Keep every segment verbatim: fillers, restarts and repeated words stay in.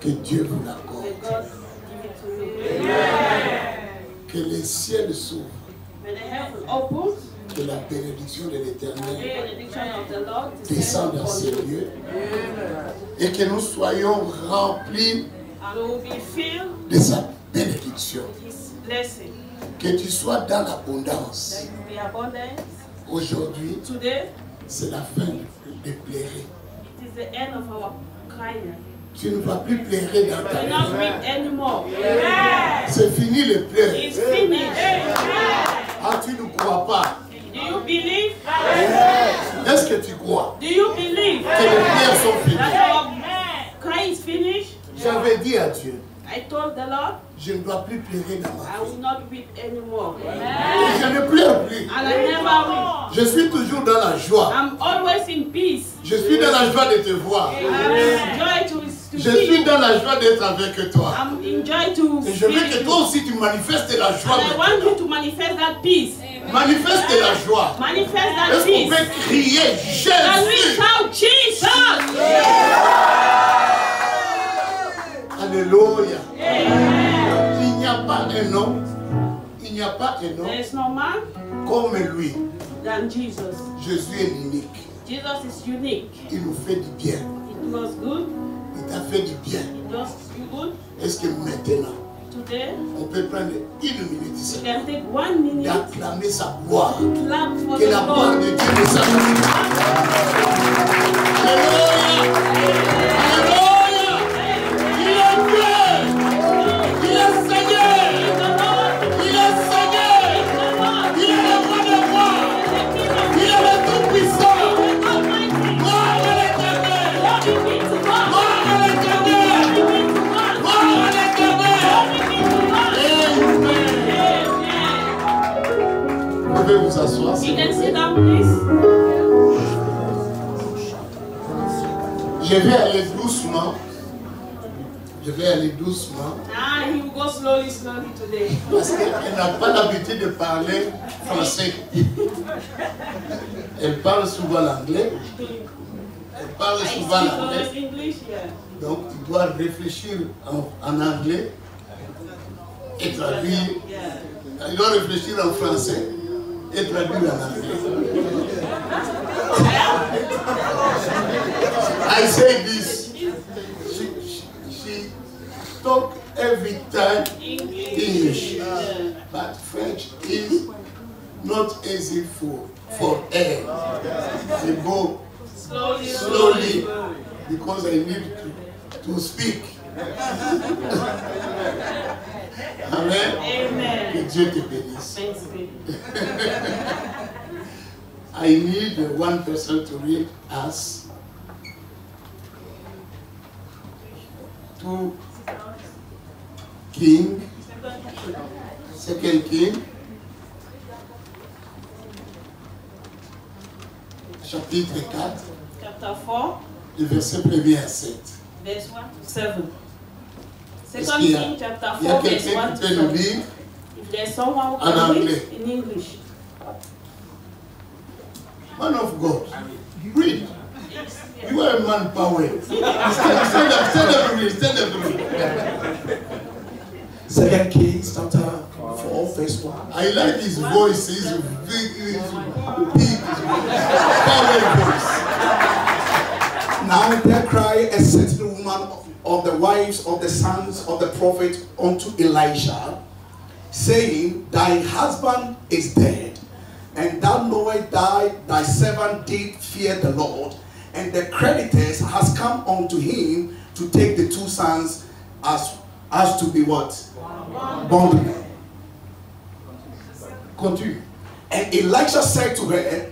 Que Dieu vous l'accorde. Que les ciels s'ouvrent. Que la bénédiction de l'Éternel descende dans ces lieux. Et que nous soyons remplis de sa bénédiction. Que tu sois dans l'abondance. Aujourd'hui, c'est la fin de pleurer. Tu ne vas plus pleurer dans ta vie. C'est fini le pleurer. Ah, tu ne crois pas. Est-ce que tu crois que les pleurs sont finis? J'avais dit à Dieu, je ne dois plus pleurer dans ma vie. Et je ne pleure plus. Je suis toujours dans la joie. Je suis dans la joie de te voir. Je suis dans la joie d'être avec toi. Et je veux que toi aussi tu manifestes la joie. Manifeste la joie. Est-ce qu'on peut crier Jésus? Alléluia. Il n'y a pas un homme, il n'y a pas un homme comme lui. Jésus est unique. Il nous fait du bien. Il t'a fait du bien. Est-ce que maintenant, on peut prendre une minute d'acclamer sa gloire? Que la gloire de Dieu nous salue. Vous asseoir. Je vais aller doucement. Je vais aller doucement. Ah, he will go slowly, slowly today. Parce qu'elle n'a pas l'habitude de parler français. Elle parle souvent l'anglais. Elle parle souvent l'anglais. Donc, tu dois réfléchir en, en anglais et traduire. Tu dois réfléchir en français. Et traduit en anglais. I say this. She, she, she talk every time English. Uh, but French is not easy for, for her. They go slowly, slowly because I need to, to speak. Amen. Amen. Que Dieu te bénisse. I need one person to read us to King, Second King, chapitre quatre, chapter four, du verset premier à sept. Verse one to seven. Second King chapter four, verse one to seven. If there's someone who can read in English. Man of God, read. Yes, yes. You are a man power. Stand up, stand up for me, stand up for me. Second Kings chapter four, verse one. I like his voice. He's a big, big, big power voice. Now there cried a certain woman of the wives of the sons of the prophet unto Elisha, saying, Thy husband is dead, and thou knowest thy, thy servant did fear the Lord, and the creditors has come unto him to take the two sons as, as to be what? Wow. Bondmen. Continue. And Elisha said to her,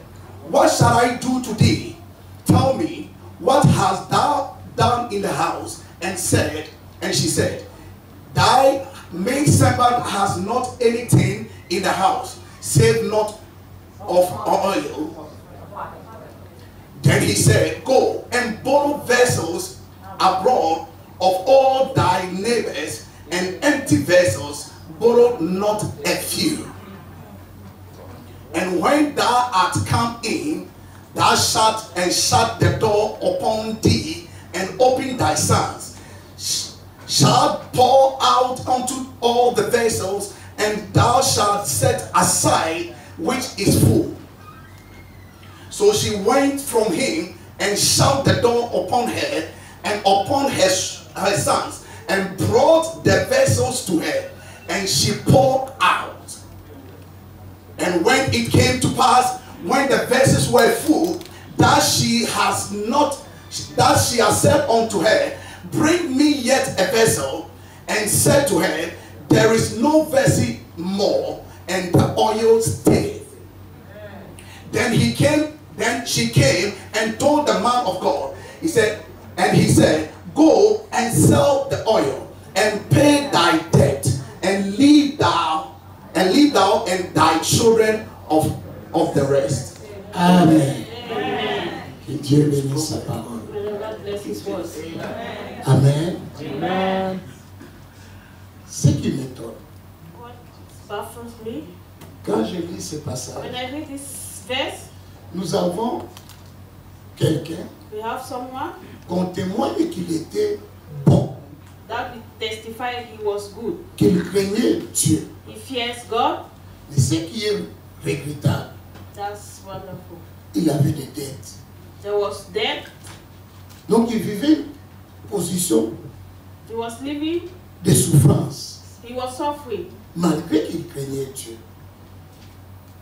What shall I do to thee? Tell me, what hast thou done in the house? And said, and she said, Thy maidservant has not anything in the house, save not of oil. Then he said, Go and borrow vessels abroad of all thy neighbors, and empty vessels, borrow not a few. And when thou art come in, thou shalt and shut the door upon thee, and open thy sons, shalt pour out unto all the vessels, and thou shalt set aside which is full. So she went from him and shut the door upon her and upon her, her sons, and brought the vessels to her, and she poured out. And when it came to pass, when the vessels were full, that she has not, that she has said unto her, bring me yet a vessel, and said to her, there is no vessel more, and the oil stayed. Then he came, then she came and told the man of God. He said, and he said, go and sell the oil and pay thy debt, and leave thou and leave thou and thy children of of the rest. Amen. Amen. Amen. Amen. Second method. What baffles me? Quand je lis ce passage. When I read this verse. Nous avons quelqu'un. We have someone. Qu'on témoigne qu'il était bon. That we testify he was good. Qu'il craignait Dieu. He fears God. Mais ce qui est regrettable. That's wonderful. Il avait des dettes. There was debt. Donc il vivait une position. He was living. De souffrance. He was suffering. Malgré qu'il craignait Dieu.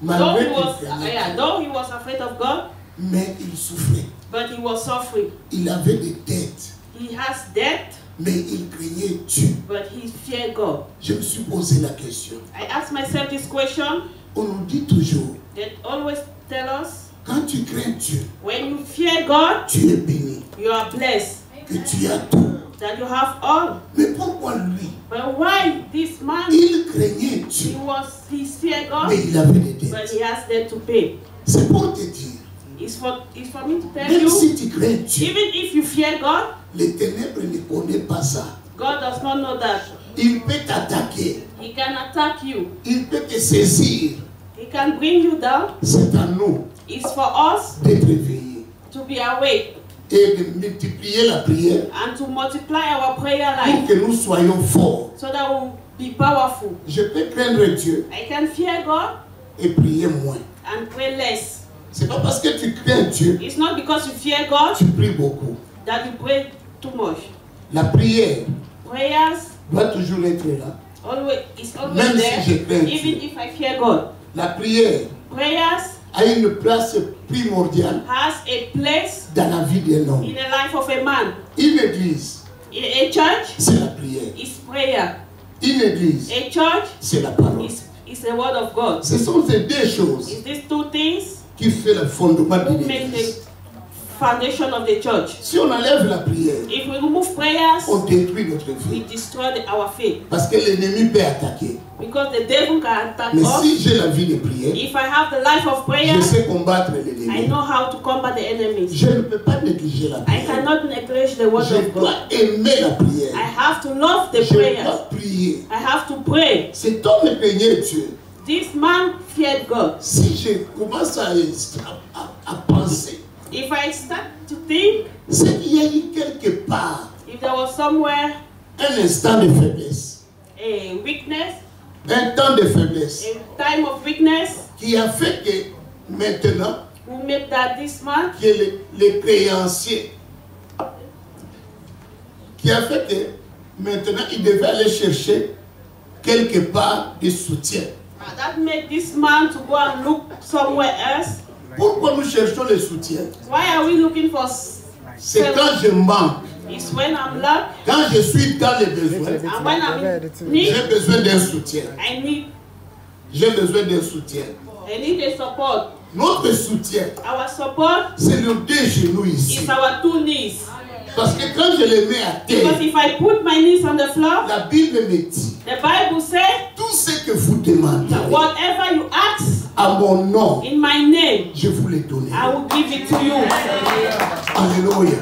Malgré qu'il craignait Dieu. Though he was afraid of God. Mais il souffrait. But he was suffering. Il avait des dettes. He has debt. Mais il craignait Dieu. But he feared God. Je me suis posé la question. I asked myself this question. On nous dit toujours. They always tell us. Quand tu crains Dieu. When you fear God. Tu es béni. You are blessed. Que tu as tout. That you have all. Mais pourquoi lui? But why this man? Il craignait Dieu. He was he feared God. Mais il avait des dettes. But he has debt to pay. C'est pour te dire. It's for, it's for me to tell Même you. Si tu crains Dieu, even if you fear God. Les ténèbres ne connaissent pas ça. God does not know that. Il peut t'attaquer. He can attack you. Il peut te saisir. He can bring you down. C'est à nous. It's for us. D'être veillés. To be awake. Et de multiplier la prière. And to multiply our prayer life. Pour que nous soyons forts. So that we will be powerful. Je peux craindre Dieu. I can fear God. Et prier moins. And pray less. C'est pas parce que tu crains Dieu. It's not because you fear God. Tu pries beaucoup. That you pray too much. La prière. Prayers. Doit toujours être là. Always, it's always Même there. Si je crains Dieu. Even if I fear God. La prière. Prayers. A une place primordiale has a place dans la vie d'un homme. In the life of a man. Une église, a church, c'est la prière. It's prayer. Une église, a church, c'est la parole. It's, it's the word of God. Ce sont ces deux choses It's these two things qui fait le fondement de l'église. Foundation of the church. Si on enlève la prière, if we remove prayers, on détruit notre vie. We destroy the, our faith. Parce que l'ennemi peut attaquer. Because the devil can attack Mais us. Si j'ai la vie de prière, if I have the life of prayer, je sais combattre l'ennemi. I know how to combat the enemy. Je ne peux pas négliger la prière. I cannot neglect the word je of God. Je dois aimer la prière. I have to love the je prayers. Dois prier. I have to pray. Cet homme craignait Dieu. This man feared God. Si je commence à, à, à penser. If I start to think, if there was somewhere un instant de faiblesse, a weakness, un temps de faiblesse, a time of weakness, qui a fait que maintenant, who made that this man, que les, les créanciers, qui a fait que maintenant il devait aller chercher quelque part du soutien. That made this man to go and look somewhere else. Pourquoi nous cherchons le soutien? Why are we looking for? C'est quand je manque. It's when I'm lack. Quand je suis dans les besoins. And when I'm need. J'ai besoin d'un soutien. I need. J'ai besoin d'un soutien. I need a support. Notre soutien. Our support. C'est nos deux genoux ici. It's our two knees. Parce que quand je les mets à terre. Because if I put my knees on the floor. La Bible me dit. The Bible says. Tout ce que vous demandez. Whatever you ask. À mon nom, in my name, je vous le donnerai. I will give it to you. Alléluia.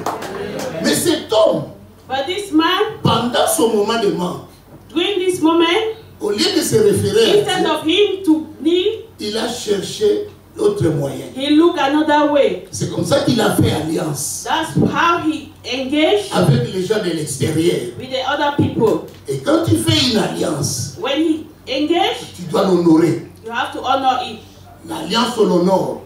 Mais cet homme, but this man, pendant son moment de manque, during this moment, au lieu de se référer, instead of him to me, il a cherché l'autre moyen. He looked another way. C'est comme ça qu'il a fait alliance. That's how he engage avec les gens de l'extérieur with the other people. Et quand tu fais une alliance, when he engage, tu dois l'honorer. You have to honor it. L'alliance on l'honore.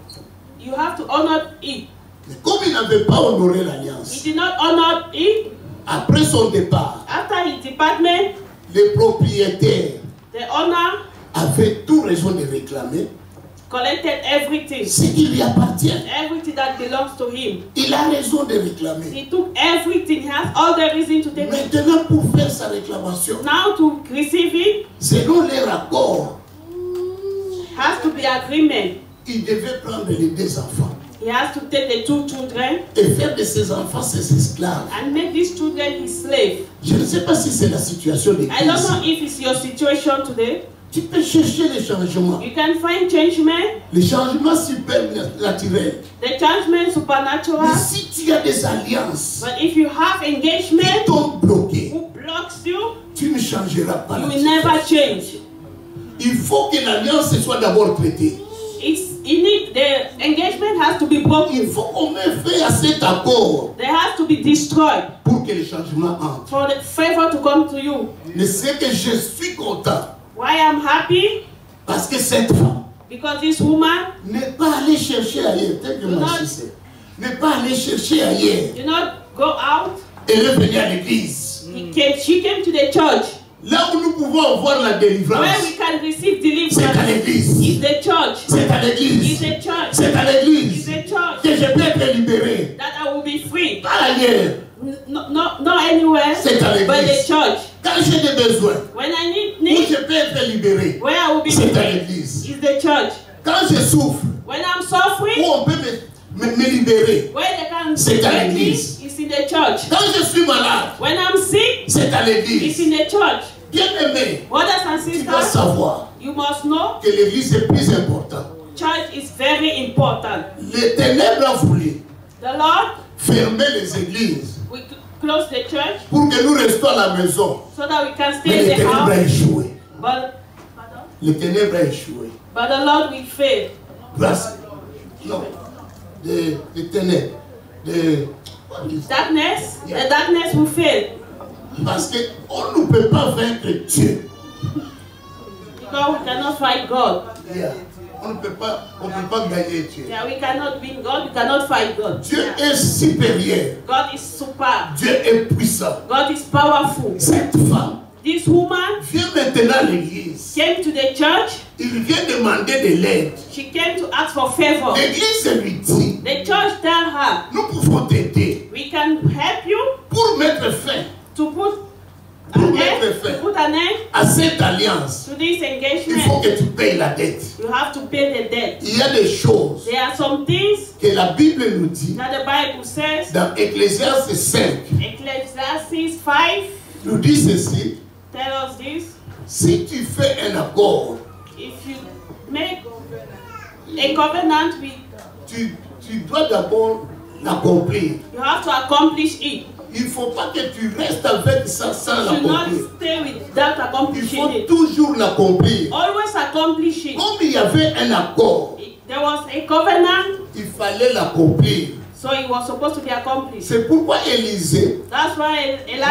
You have to honor it. Mais comme il n'avait pas honoré l'alliance, he did not honor it. Après son départ, after his department, les propriétaires, the owner, avaient tout raison de réclamer. Collected everything. Ce qui lui appartient. Everything that belongs to him. Il a raison de réclamer. He took everything. He has all the reason to take. Maintenant pour faire sa réclamation. Now to receive it. Selon les rapports. Has to be agreement. Il devait prendre les deux enfants. He has to take the two children. Et faire de ses enfants ses esclaves. And make these children his slaves. Je ne sais pas si c'est la situation de. I don't know if it's your situation today. Tu peux chercher les changements. You can find changement. Les changements surnaturels. The changement supernatural. Mais si tu as des alliances, but if you have engagement, qui t'ont bloqué, who blocks you, tu ne changeras pas. You will never change. Il faut que l'alliance soit d'abord traitée. It's, you need, the engagement has to be broken. Il faut qu'on mette fin à cet accord. They have to be destroyed. Pour que les changements entrent. For the favor to come to you. Mais c'est que je suis content. Why I'm happy? Parce que cette femme. Because this woman. N'est pas allée chercher ailleurs. Telle que moi je sais. N'est pas allée chercher ailleurs. Do not go out. Elle est venue à l'église. Mm. She came to the church. Là où nous pouvons avoir la délivrance. Where we can receive deliverance. C'est à l'église. The church. C'est à l'église. The church. C'est à l'église. The church. Que je peux être libéré. That I will be free. Pas ailleurs. No, no, not anywhere. C'est à l'église. But the church. Quand j'ai des besoins, when I need, need, où je peux être libéré, c'est à l'église. Quand je souffre, when I'm suffering, où on peut me, me, me libérer, c'est à l'église. Quand je suis malade, when I'm sick, c'est à l'église. Bien aimé, tu dois savoir you must know, que l'église est plus importante. Church is very important. Les ténèbres ont voulu fermer les églises. We, close the church, pour que nous restions à la maison. So that we can stay in the house. Mais les ténèbres ont échoué. But, les ténèbres ont échoué. But the Lord will fail. Grâce. Non. Les de, de ténèbres. De, darkness. Yeah. The darkness will fail. Parce que on ne peut pas vaincre Dieu. Because we cannot fight God. Yeah. On ne peut pas, on peut pas gagner Dieu. Yeah, we cannot win God, we cannot fight God. Dieu yeah. est supérieur. God is super. Dieu est puissant. God is powerful. Cette femme, this woman, vient maintenant à l'église. Came to the church. Il vient demander de l'aide. She came to ask for favor. L'église lui dit. The church tell her. Nous pouvons t'aider. We can help you. Pour mettre fin. To put. Pour mettre fin à cette alliance, il faut que tu payes la dette. You have to pay the debt. Il y a des choses there are some things que la Bible nous dit that the Bible says, dans Ecclésiaste cinq. Ecclésiaste cinq nous dit ceci. Tell us this. Si tu fais un accord, if you make a covenant with, tu, tu dois d'abord l'accomplir. You have to accomplish it. Il ne faut pas que tu restes avec ça sans l'accomplir. Il faut toujours l'accomplir. Comme il y avait un accord, there was a covenant, il fallait l'accomplir. So it was supposed to be accomplished. C'est pourquoi Élisée n'a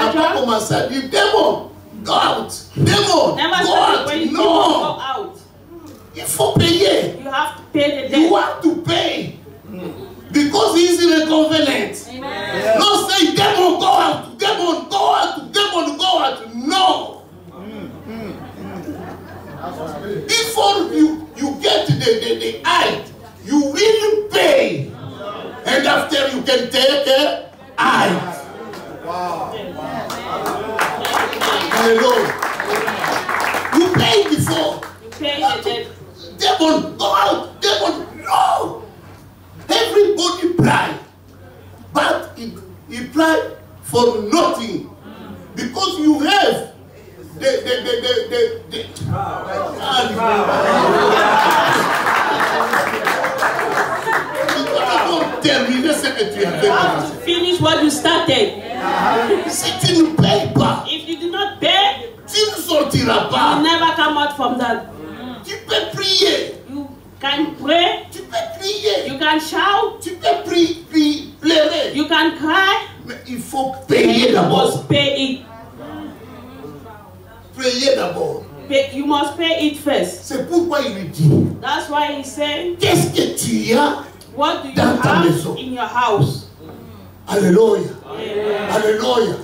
pas commencé à dire démon, go out, démon, go out. Non, il faut payer. You have to pay the debt. You have to pay. Mm. Because he's inconvenient. Amen. Not say demon go out, demon go out, demon go out. No. Mm-hmm. Before you you get the the, the height, you will pay, and after you can take the height. Wow. Hello. You pay before. You pay the debt. Demon go out, demon no. Everybody pride, but he, he pride for nothing because you have the the the the the, the, the ah, finish what you started. Si tu ne payes pas, if you do not pay, tu ne sortiras pas. You never come out from that. Tu peux prier. Can pray. Tu peux prier. You can shout. Tu peux prier. You can cry. Mais il faut payer d'abord. Payer d'abord. You must pay it first. C'est pourquoi il lui dit. That's why he said. Qu'est-ce que tu as What do you dans ta have maison? In your house? Alléluia. Alléluia.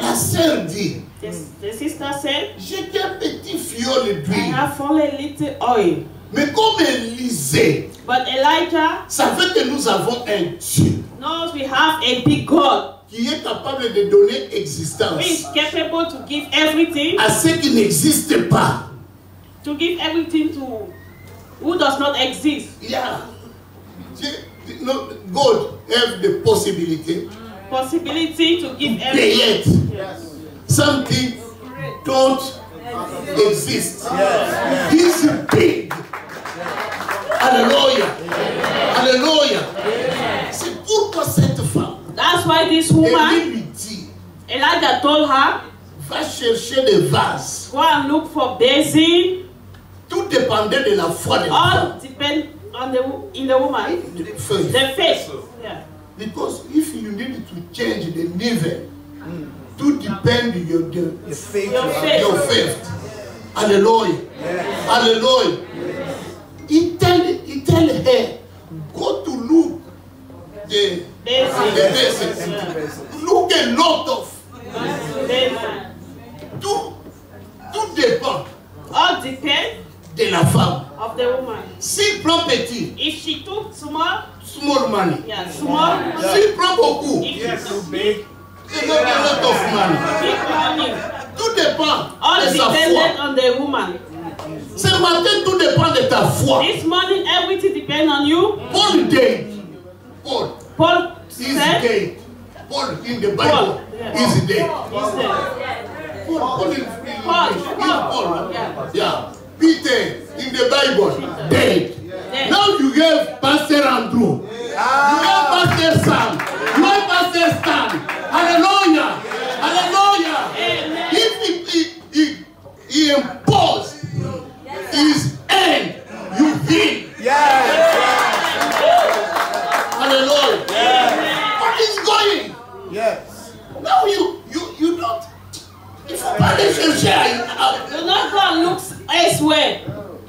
La sœur dit. The, the sister said. J'ai un petit fiole d'huile. I have only little oil. Mais comme Élisée. But Elijah. Ça fait que nous avons un Dieu. Knows we have a big God. Qui est capable de donner existence. He is capable to give everything. À ce qui n'existe pas. To give everything to who does not exist. Yeah. God have the possibility. Possibility to give everything. Yes. Something don't exist. Yes. He's big. Hallelujah. Yes. Hallelujah. Yes. C'est pourquoi cette femme. That's why this woman, Elijah told her, va chercher des vases. Go and look for basin. Tout dépendait de la foi de All depend on the in the woman. The faith. The faith. Yeah. Because if you need to change the level, mm. Tout depend on your, your faith. Your faith. Your faith. Hallelujah. Yes. Hallelujah. Yes. He tell he tell her go to look the. Look a lot of. Tout, tout dépend. All depend de la femme. Of the woman. Si prend petit. If she took small. Small money. Yeah, small. Yeah. Si prend beaucoup. If yes, too big. A lot of money. Big money. Tout dépend All de sa foi. On the woman. Ce matin, tout dépend de ta foi. This morning, everything depends on you. All day. All. Paul is dead. Paul in the Bible is dead. Paul is Paul. Yeah. Peter in the Bible dead. Now you have Pastor Andrew. You have Pastor Sam. You have Pastor Sam. Hallelujah. Hallelujah. If he he imposed his end, you win. Hallelujah. Yeah. What is going? Yes. Now you you you don't. If you punish your share, you're not gonna look elsewhere.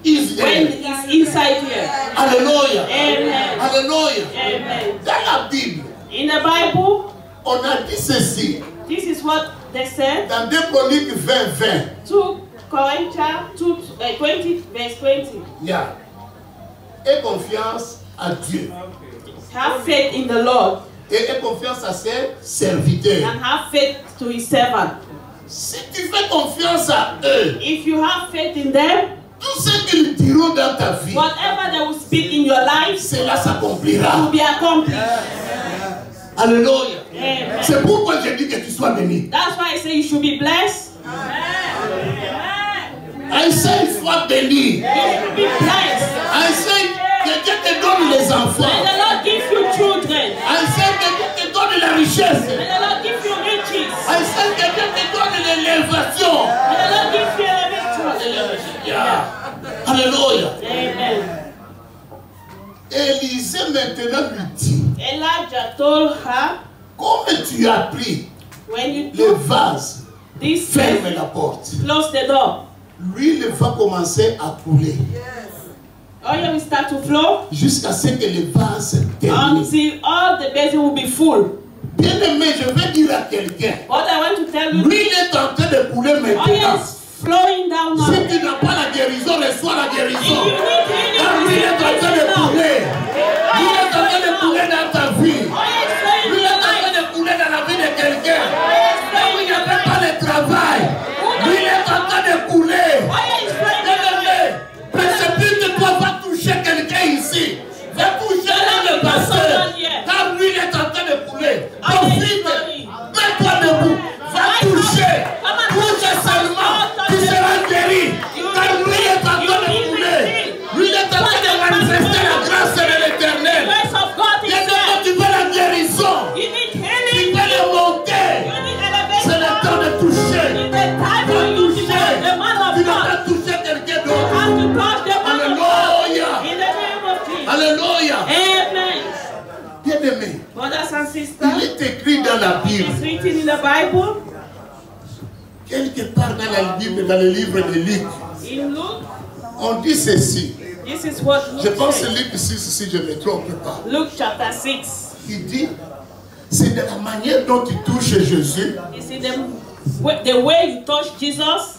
Is when it's inside here. Hallelujah. Amen. Hallelujah. Amen. Dans la Bible. In the Bible. On a dit ceci. This is what they said. Dans deux Chroniques vingt, vingt. two Corinthians twenty verse twenty. Yeah. Et confiance à Dieu. Have faith in the Lord. Et confiance à ses serviteurs. And have faith to his servant. Si tu fais confiance à eux, if you have faith in them, tout ce qu'ils diront dans ta vie, whatever they will speak in your life, cela s'accomplira. Will be accomplished. Alléluia. C'est pourquoi je dis que tu sois béni. That's why I say you should be blessed. Amen. I say sois béni. You should be blessed. I say que Dieu te donne les enfants. May the Lord give you children. I say que Dieu te donne la richesse. May the Lord give you riches. I say que Dieu te donne l'élévation. May the Lord give you elevation. Yeah. Hallelujah. Amen. Élisée maintenant lui dit. Elijah told her. Comme tu as pris le vase, ferme la porte. Close the door. L'huile va commencer à couler. Oil will start to flow jusqu'à ce que les vases terminent. Until all the basin will be full. Bien aimé, je vais dire à quelqu'un. What I want to tell you. L'huile est en train de couler maintenant. Oil is flowing down now. Si tu n'as pas la guérison, reçois la guérison. L'huile est en train de couler. L'huile est en train de couler dans ta vie. L'huile est en train de couler dans la vie de quelqu'un. Là où il n'y avait pas de travail, l'huile est en train de couler. Ici, va toucher le pasteur, car lui il est en train de couler. Profite, mets-toi debout, va toucher, touche seulement, tu seras guéri, car lui est en train de couler. Lui est en train de manifester la grâce de l'Éternel. Dès que tu veux la guérison, écrit dans la Bible. It's written in the Bible. Quelque part dans la Bible, dans le livre de Luc, in Luke, on dit ceci. This is what Luke je pense que Luc six, si je ne me trompe pas. Luke chapter six. Il dit, c'est de la manière dont tu touches Jésus. C'est the way you touch Jesus.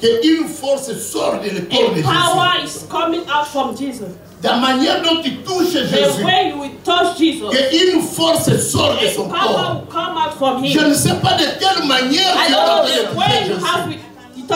Qu'une force sort de le corps de Jésus. Power is coming out from Jesus. La manière dont tu touches Jésus, que une force sort de son corps. Je ne sais pas de quelle manière tu as touché Jésus.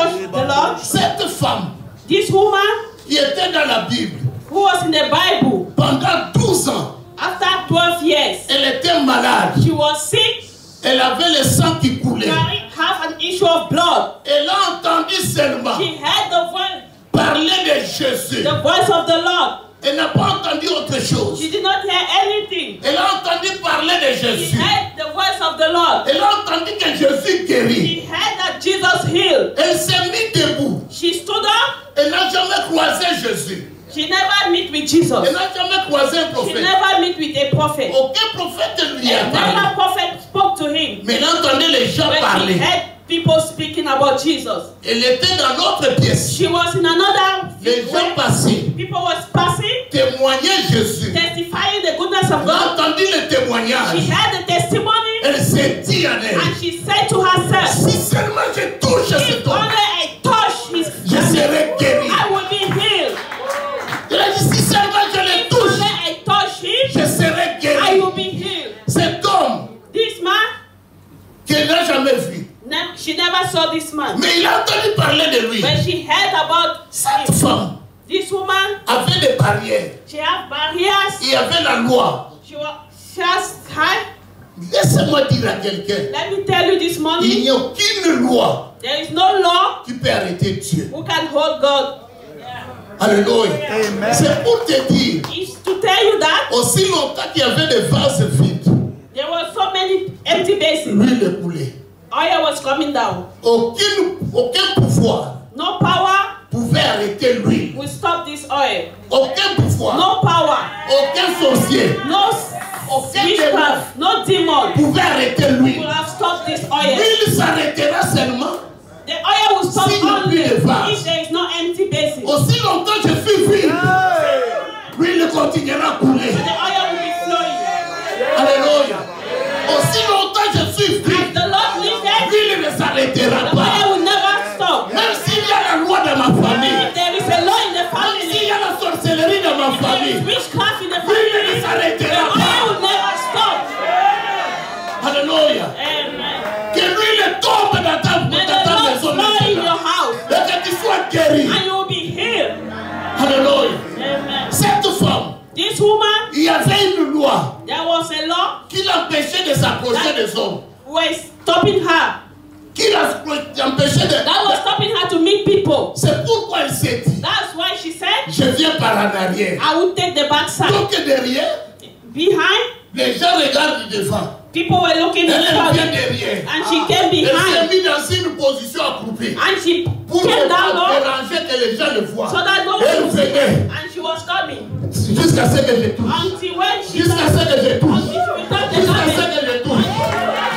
Cette femme, this woman, qui était dans la Bible, who was in the Bible, pendant douze ans, after twelve years, elle était malade. She was sick. Elle avait le sang qui coulait. She had an issue of blood. Elle a entendu seulement she had the voice, parler de Jésus. The voice of the Lord. Elle n'a pas entendu autre chose. She did not hear anything. Elle a entendu parler de Jésus. She heard the voice of the Lord. Elle a entendu que Jésus guérit. She heard that Jesus healed. Elle s'est mise debout. She stood up. Elle n'a jamais croisé Jésus. She never met with Jesus. Elle n'a jamais croisé un prophète. She never met with a prophet. Aucun prophète ne lui a parlé. Never prophet spoke to him. Mais elle entendait les gens when parler. She heard people speaking about Jesus. Elle était dans l'autre pièce. She was in another. Les gens passaient. People was passing. Témoignaient Jésus. Testifying the goodness of God. Elle a entendu le témoignage. She heard the testimony. Elle s'est dit en elle. And she said to herself. Si seulement je touche cet homme. I touch his. Je serai guéri. I will be healed. Elle a dit si seulement je le touche. I touch him. Je serai guéri. I will be healed. Cet homme. This man. Qu'elle n'a jamais vu. She never saw this man. Mais il a entendu parler de lui. When she heard about cette femme, this woman avait des barrières. She had barriers. Il y avait la loi. She was just high. Laissez-moi dire à quelqu'un. Let me tell you this morning. Il n'y a aucune loi. There is no law. Qui peut arrêter Dieu. Who can hold God? Alléluia. Amen. C'est pour te dire. It's to tell you that. Aussi longtemps qu'il y avait des vases vides. There were so many empty basins. Lui le poulet. Oil was coming down. Aucun, aucun pouvoir. No power. Pouvait arrêter lui. We stop this oil. Aucun pouvoir. No power. Aucun sorcier. No. Aucun démon. No demon. Pouvait arrêter lui. We will have stopped this oil. Il s'arrêtera seulement. The oil will stop si only if there is no empty basin. Aussi longtemps je suis vide. Lui ne continuera à couler. The oil will be flowing. Alléluia. Aussi longtemps je suis vide. Il ne s'arrêtera pas. Même s'il y a la loi dans ma famille, même s'il y a la sorcellerie dans ma famille, il ne s'arrêtera pas. Alléluia. Que lui ne tombe dans ta maison et que tu sois guéri. Alléluia. Cette femme, il y avait une loi qui l'empêchait de s'approcher des hommes. Stopping her. That was stopping her to meet people. That's why she said, I will take the backside. Behind, people were looking at her. And she came behind. And she came down low so that no one would see her. And she was coming. Until when she started.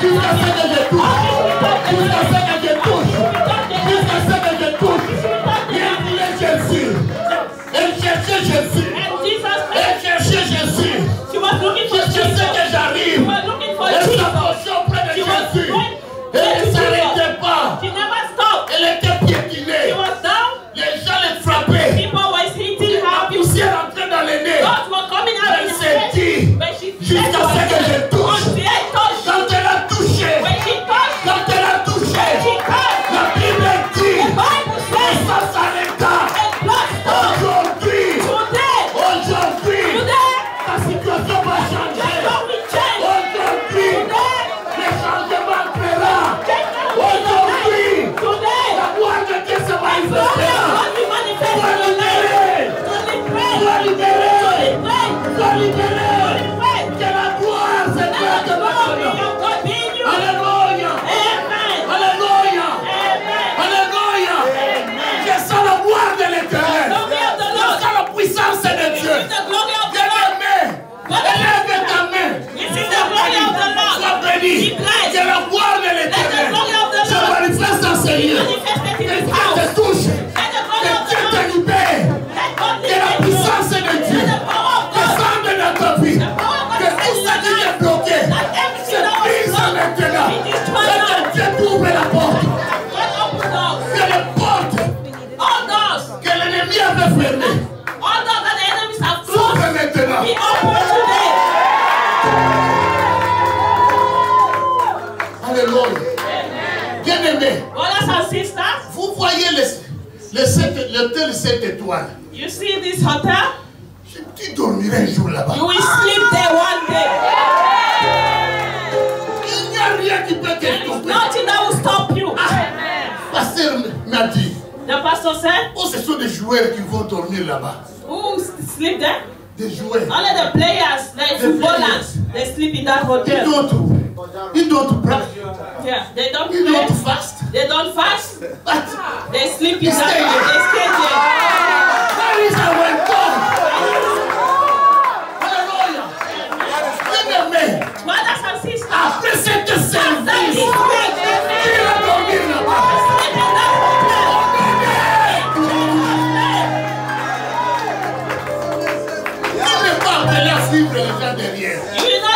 Jusqu'à ce que je touche, quand elle a touché, quand elle a touché, J'ai la gloire de l'Éternel. Je manifeste en Seigneur. L'État te touche. Que Dieu te libère. Que la puissance de Dieu descende de notre vie. Que tout ce qui est bloqué se brise maintenant. Que Dieu t'ouvre la porte. Que les portes que l'ennemi avait fermées s'ouvrent maintenant. Bien-aimés, vous voyez l'hôtel de cette étoile. You see this hotel? Tu dormirais un jour là-bas. You will sleep there one day. Il n'y a rien qui peut te stopper. Nothing that will stop you. Pasteur m'a dit. The pastor said. Oh, ce sont des joueurs qui vont dormir là-bas. Who sleep there? Des joueurs. Only the players, like footballers, they sleep in that hotel. You don't pray. Yeah, they don't you pray. Don't fast. They don't fast. But they sleep in that way. They stay there. That is our God. Hallelujah. Bien-aimés. Brothers and sisters. Après cette service. Tu vas dormir là-bas. Tu ne parles pas de la suivre les gens derrière.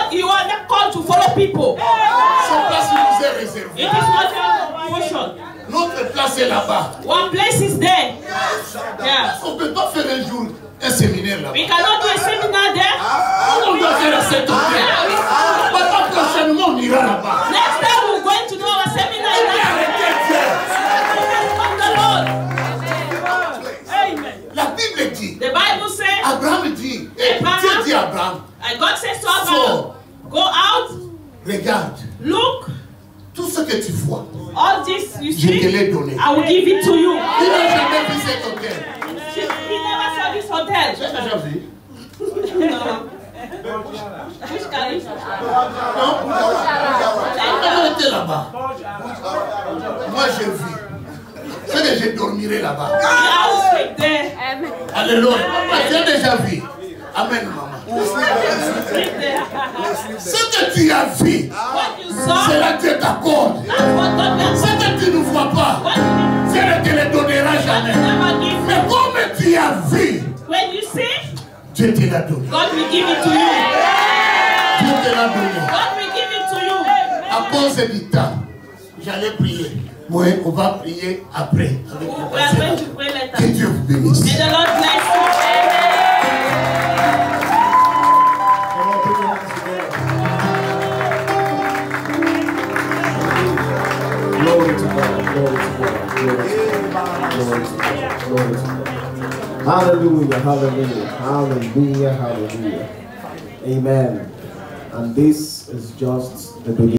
You are not called to follow people. It is not your portion. Notre place est là-bas. One place is there. Yes. Yeah. On ne peut pas faire un jour un séminaire là-bas. We cannot do a seminar there. On doit faire un séminaire. Maintenant prochainement on ira là-bas. Next time we're going to do our seminar. Amen. La Bible dit. The Bible says. Abraham dit. Dieu dit Abraham. And God says to Abraham. Go out. Regarde. Look. Tout ce que tu vois, all this you see, je te l'ai donné. I will give it to you. Il n'a jamais vu cet hôtel. Il never saw this hotel. J'ai déjà vu. Which carriage? Non, on était là-bas. Moi, j'ai vu. C'est que je dormirai là-bas. Alléluia. J'ai déjà vu. Amen, maman. Ce que tu as vu, c'est là que Dieu t'accorde. Ce que tu ne vois pas, Dieu ne te le donnera jamais. Mais comme tu as vu, Dieu te l'a donné. Dieu te l'a donné. À cause du temps, j'allais prier. Oui, on va prier après. Que Dieu vous bénisse. Hallelujah, hallelujah, hallelujah, hallelujah. Amen. And this is just the beginning.